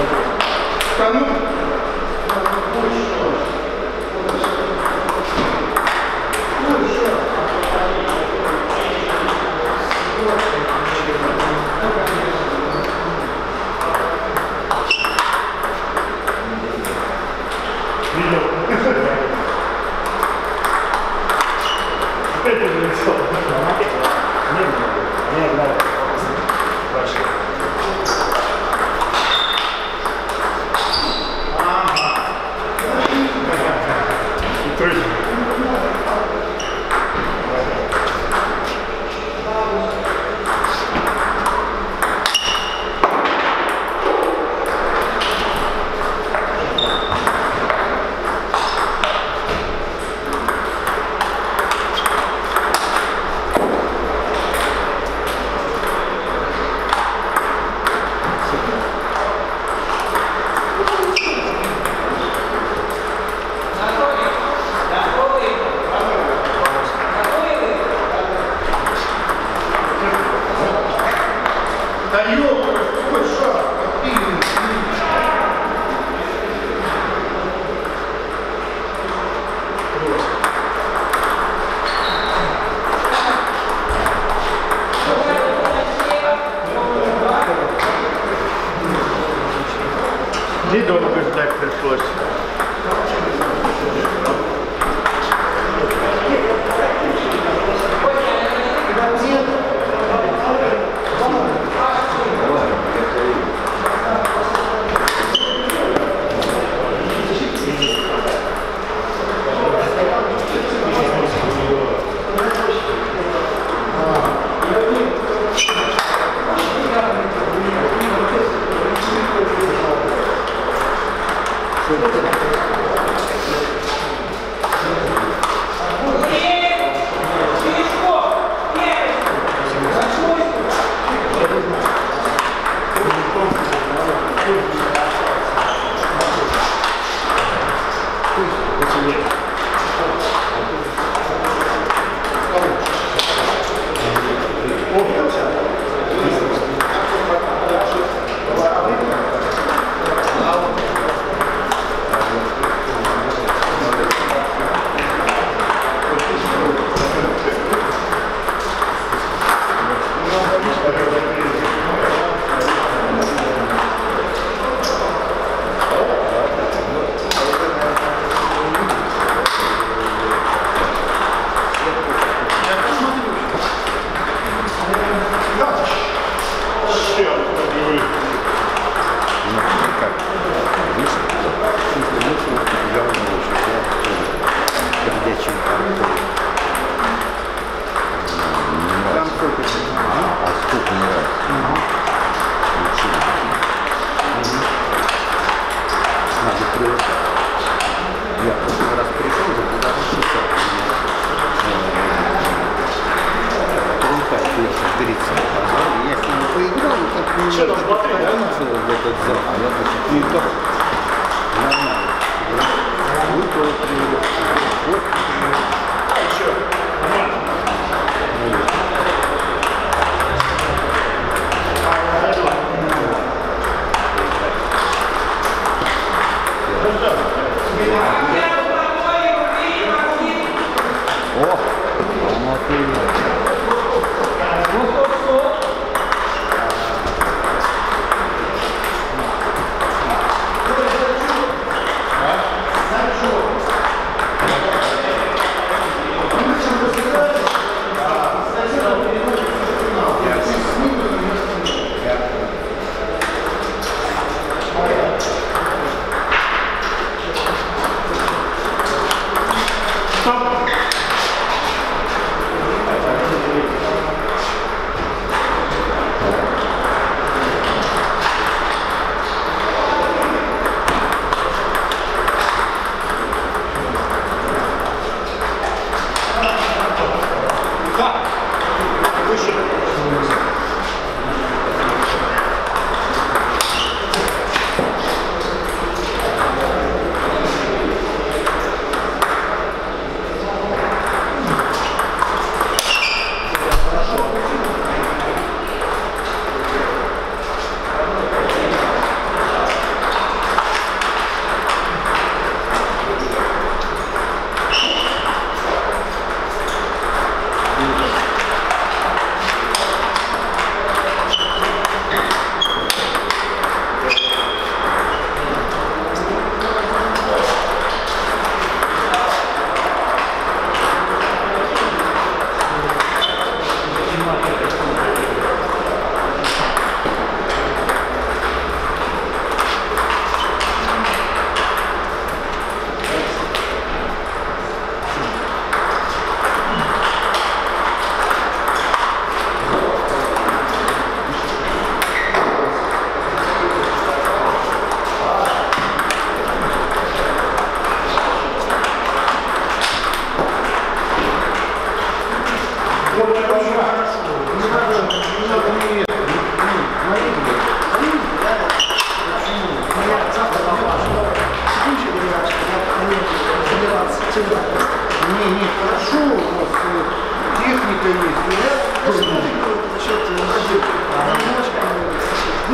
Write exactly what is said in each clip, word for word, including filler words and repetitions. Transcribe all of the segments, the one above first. Thank you.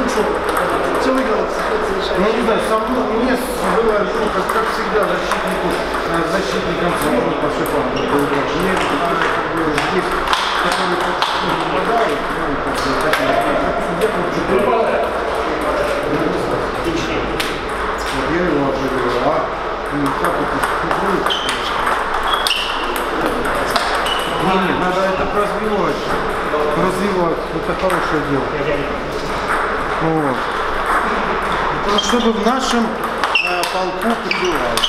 смысл целый голосовать решать. Ну, не знаю, со мной, мне было, ну, как, как всегда, защитнику, защитникам сложно по шипам. Нет, как бы здесь, которые попадают, ну, как бы, так, где-то уже припадает. Вот я его обживаю, а, ну, как это, будет? Нет, надо это развивать. Развивать, это хорошее дело. Вот. Чтобы в нашем э, полку прибывали.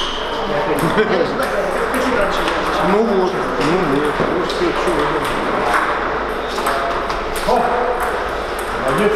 Ну вот, ну нет, вот все, что вы. О! Молодец!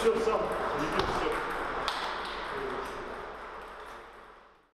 Все сам, не все.